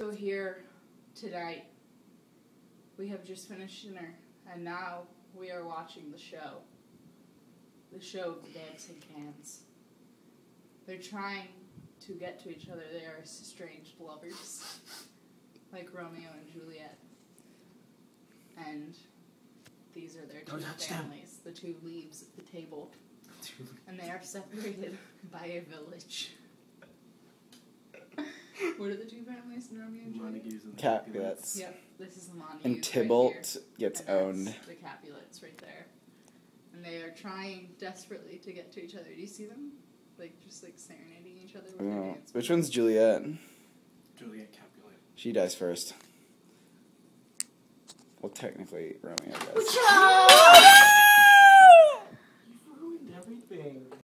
So here tonight, we have just finished dinner, and now we are watching the show. The show of the dancing cans. They're trying to get to each other. They are estranged lovers, like Romeo and Juliet. And these are their two families, the two leaves at the table. And they are separated by a village. What are the two families in Romeo and Juliet? Capulets. Yep, this is the Montagues. And Tybalt gets owned. The Capulets right there. And they are trying desperately to get to each other. Do you see them? Just serenading each other with their hands. Which one's Juliet? Juliet Capulet. She dies first. Well, technically, Romeo does.